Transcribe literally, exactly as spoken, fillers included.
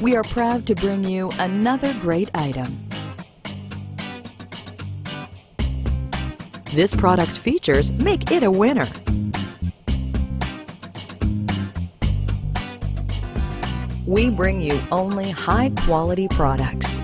We are proud to bring you another great item. This product's features make it a winner. We bring you only high-quality products.